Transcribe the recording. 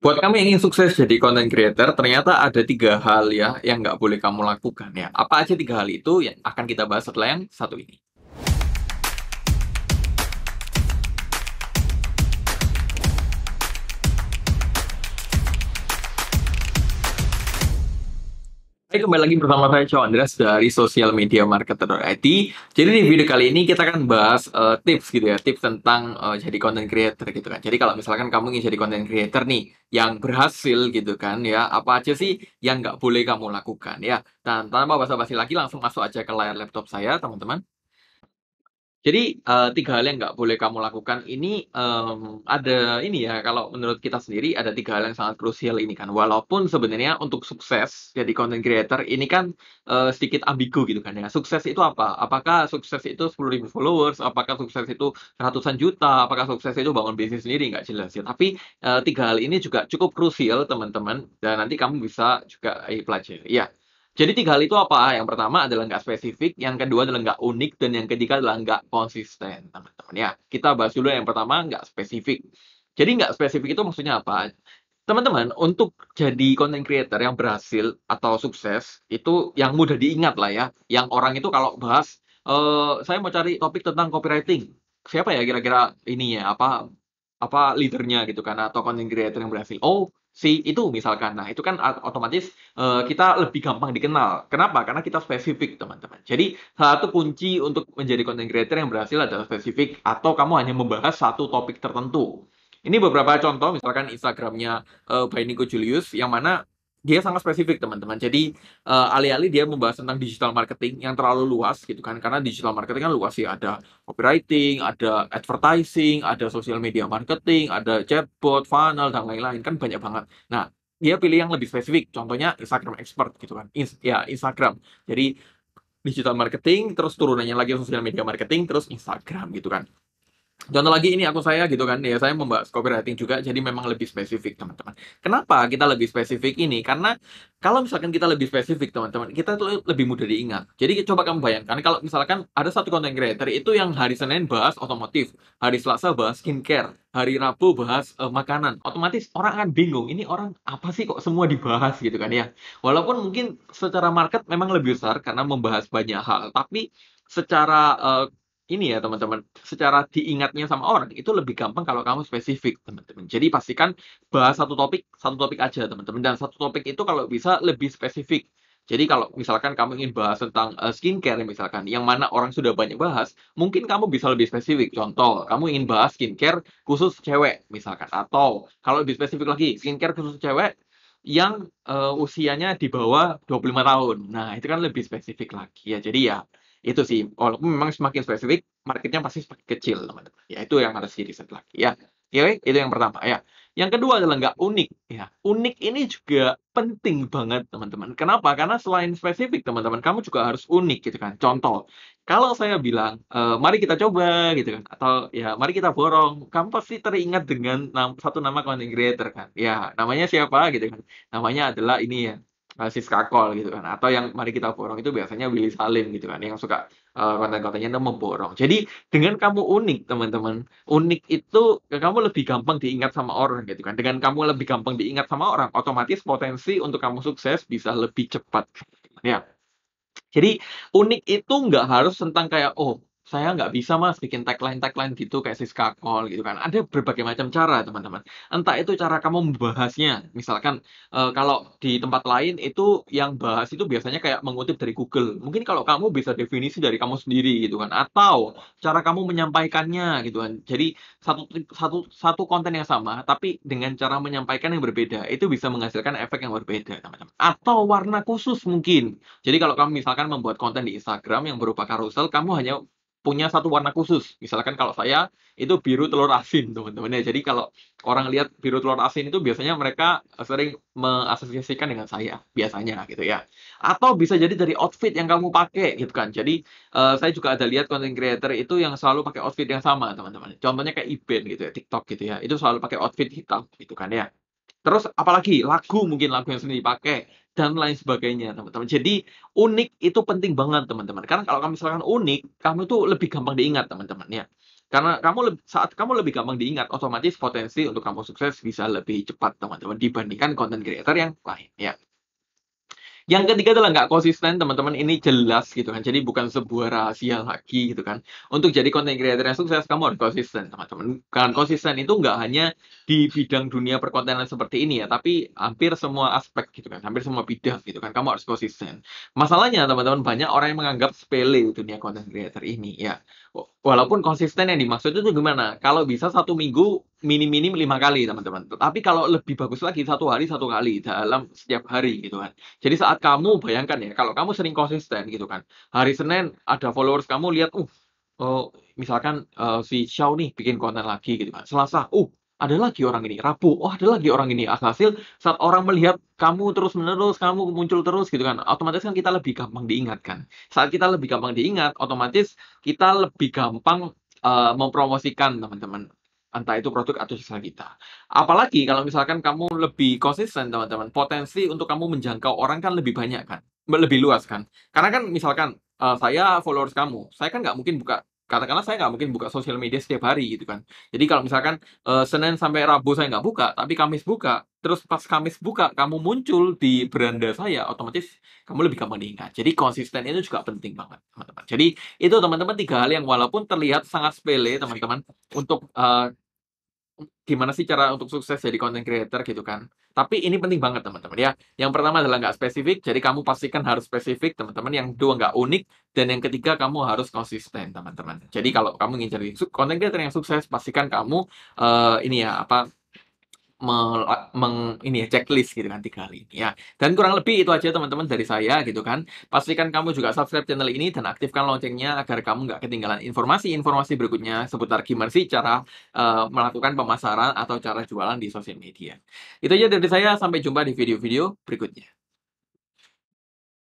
Buat kamu yang ingin sukses jadi content creator, ternyata ada 3 hal ya yang nggak boleh kamu lakukan ya. Apa aja 3 hal itu yang akan kita bahas setelah yang satu ini. Hai, kembali lagi bersama saya Chow Andres dari socialmediamarketer.it. Jadi di video kali ini kita akan bahas tips gitu ya, tips tentang jadi content creator gitu kan. Jadi kalau misalkan kamu ingin jadi content creator nih yang berhasil gitu kan ya, apa aja sih yang nggak boleh kamu lakukan ya. Dan tanpa basa-basi lagi langsung masuk aja ke layar laptop saya teman-teman. Jadi 3 hal yang nggak boleh kamu lakukan ini ada ini ya, kalau menurut kita sendiri ada 3 hal yang sangat krusial ini kan. Walaupun sebenarnya untuk sukses jadi content creator ini kan sedikit ambigu gitu kan ya. Sukses itu apa? Apakah sukses itu 10.000 followers? Apakah sukses itu ratusan juta? Apakah sukses itu bangun bisnis sendiri? Nggak jelas ya. Tapi 3 hal ini juga cukup krusial teman-teman, dan nanti kamu bisa juga pelajari ya. Jadi 3 hal itu apa? Yang pertama adalah nggak spesifik, yang kedua adalah nggak unik, dan yang ketiga adalah nggak konsisten, teman-teman ya. Kita bahas dulu yang pertama, nggak spesifik. Jadi nggak spesifik itu maksudnya apa? Teman-teman, untuk jadi content creator yang berhasil atau sukses, itu yang mudah diingat lah ya. Yang orang itu kalau bahas, saya mau cari topik tentang copywriting. Siapa ya kira-kira ininya, apa leadernya gitu kan, atau content creator yang berhasil. Oh, si itu misalkan, nah itu kan otomatis kita lebih gampang dikenal. Kenapa? Karena kita spesifik teman-teman. Jadi salah satu kunci untuk menjadi content creator yang berhasil adalah spesifik, atau kamu hanya membahas satu topik tertentu. Ini beberapa contoh, misalkan Instagramnya by Nico Julius, yang mana dia sangat spesifik teman-teman. Jadi alih-alih dia membahas tentang digital marketing yang terlalu luas gitu kan, karena digital marketing kan luas ya, ada copywriting, ada advertising, ada social media marketing, ada chatbot, funnel, dan lain-lain kan banyak banget. Nah dia pilih yang lebih spesifik, contohnya Instagram expert gitu kan, Instagram. Jadi digital marketing, terus turunannya lagi social media marketing, terus Instagram gitu kan. Contoh lagi ini akun saya gitu kan, ya saya membahas copywriting juga, jadi memang lebih spesifik teman-teman. Kenapa kita lebih spesifik ini? Karena kalau misalkan kita lebih spesifik teman-teman, kita tuh lebih mudah diingat. Jadi coba kamu bayangkan, kalau misalkan ada satu content creator itu yang hari Senin bahas otomotif, hari Selasa bahas skincare, hari Rabu bahas makanan, otomatis orang akan bingung, ini orang apa sih kok semua dibahas gitu kan ya. Walaupun mungkin secara market memang lebih besar karena membahas banyak hal, tapi secara ini ya teman-teman, secara diingatnya sama orang itu lebih gampang kalau kamu spesifik teman-teman. Jadi pastikan bahas satu topik aja teman-teman, dan satu topik itu kalau bisa lebih spesifik. Jadi kalau misalkan kamu ingin bahas tentang skincare misalkan, yang mana orang sudah banyak bahas, mungkin kamu bisa lebih spesifik. Contoh, kamu ingin bahas skincare khusus cewek misalkan, atau kalau lebih spesifik lagi, skincare khusus cewek yang usianya di bawah 25 tahun. Nah, itu kan lebih spesifik lagi ya. Jadi ya itu sih, walaupun memang semakin spesifik, marketnya pasti semakin kecil, teman-teman. Ya, itu yang harus di-reset lagi, ya. Oke, itu yang pertama, ya. Yang kedua adalah nggak unik, ya. Unik ini juga penting banget, teman-teman. Kenapa? Karena selain spesifik, teman-teman, kamu juga harus unik, gitu kan. Contoh, kalau saya bilang, mari kita coba, gitu kan. Atau, ya, mari kita borong. Kamu pasti teringat dengan satu nama content creator, kan. Ya, namanya siapa, gitu kan. Namanya adalah ini, ya. Siscakol gitu kan, atau yang mari kita borong itu biasanya Willy Salim gitu kan, yang suka konten-kontennya memborong. Jadi dengan kamu unik teman-teman, unik itu kamu lebih gampang diingat sama orang gitu kan. Dengan kamu lebih gampang diingat sama orang, otomatis potensi untuk kamu sukses bisa lebih cepat ya. Jadi unik itu nggak harus tentang kayak, oh saya nggak bisa mas bikin tagline-tagline gitu kayak Siscakol gitu kan. Ada berbagai macam cara teman-teman. Entah itu cara kamu membahasnya. Misalkan kalau di tempat lain itu yang bahas itu biasanya kayak mengutip dari Google. Mungkin kalau kamu bisa definisi dari kamu sendiri gitu kan. Atau cara kamu menyampaikannya gitu kan. Jadi satu konten yang sama tapi dengan cara menyampaikan yang berbeda. Itu bisa menghasilkan efek yang berbeda teman-teman. Atau warna khusus mungkin. Jadi kalau kamu misalkan membuat konten di Instagram yang berupa karusel, kamu hanya punya satu warna khusus. Misalkan kalau saya itu biru telur asin, teman-teman ya. Jadi kalau orang lihat biru telur asin itu biasanya mereka sering mengasosiasikan dengan saya, biasanya gitu ya. Atau bisa jadi dari outfit yang kamu pakai gitu kan. Jadi saya juga ada lihat content creator itu yang selalu pakai outfit yang sama, teman-teman. Contohnya kayak event gitu ya, TikTok gitu ya. Itu selalu pakai outfit hitam gitu kan ya. Terus apalagi lagu, mungkin lagu yang sendiri pakai dan lain sebagainya teman-teman. Jadi unik itu penting banget teman-teman, karena kalau kamu misalkan unik, kamu tuh lebih gampang diingat teman-teman ya. Karena saat kamu lebih gampang diingat, otomatis potensi untuk kamu sukses bisa lebih cepat, teman-teman, dibandingkan content creator yang lain, ya. Yang ketiga adalah nggak konsisten, teman-teman. Ini jelas gitu kan. Jadi bukan sebuah rahasia lagi gitu kan. Untuk jadi content creator yang sukses, kamu harus konsisten, teman-teman. Karena konsisten itu nggak hanya di bidang dunia perkontenan seperti ini ya, tapi hampir semua aspek gitu kan. Hampir semua bidang gitu kan. Kamu harus konsisten. Masalahnya, teman-teman, banyak orang yang menganggap sepele dunia content creator ini ya. Walaupun konsisten yang dimaksud itu gimana? Kalau bisa satu minggu minim-minim 5 kali, teman-teman. Tapi kalau lebih bagus lagi, 1 hari 1 kali dalam setiap hari, gitu kan. Jadi saat kamu, bayangkan ya, kalau kamu sering konsisten, gitu kan. Hari Senin, ada followers kamu lihat, misalkan si Chow nih bikin konten lagi, gitu kan. Selasa, ada lagi orang ini. Rabu, ada lagi orang ini. Alhasil, saat orang melihat kamu terus-menerus, kamu muncul terus, gitu kan. Otomatis kan kita lebih gampang diingatkan. Saat kita lebih gampang diingat, otomatis kita lebih gampang mempromosikan, teman-teman. Entah itu produk atau jasa kita. Apalagi kalau misalkan kamu lebih konsisten, teman-teman, potensi untuk kamu menjangkau orang kan lebih banyak kan, lebih luas kan. Karena kan misalkan saya followers kamu, saya kan nggak mungkin buka, katakanlah saya nggak mungkin buka sosial media setiap hari gitu kan. Jadi kalau misalkan Senin sampai Rabu saya nggak buka, tapi Kamis buka, terus pas Kamis buka kamu muncul di beranda saya, otomatis kamu lebih gampang diingat. Jadi konsisten itu juga penting banget, teman-teman. Jadi itu, teman-teman, 3 hal yang walaupun terlihat sangat sepele, teman-teman, untuk gimana sih cara untuk sukses jadi content creator gitu kan. Tapi ini penting banget, teman-teman, ya. Yang pertama adalah nggak spesifik. Jadi kamu pastikan harus spesifik, teman-teman. Yang kedua, nggak unik. Dan yang ketiga, kamu harus konsisten, teman-teman. Jadi kalau kamu ingin jadi content creator yang sukses, pastikan kamu checklist gitu kan, 3 kali ya. Dan kurang lebih itu aja, teman-teman, dari saya gitu kan. Pastikan kamu juga subscribe channel ini dan aktifkan loncengnya agar kamu nggak ketinggalan informasi-informasi berikutnya seputar gimana sih cara melakukan pemasaran atau cara jualan di sosial media. Itu aja dari saya, sampai jumpa di video-video berikutnya.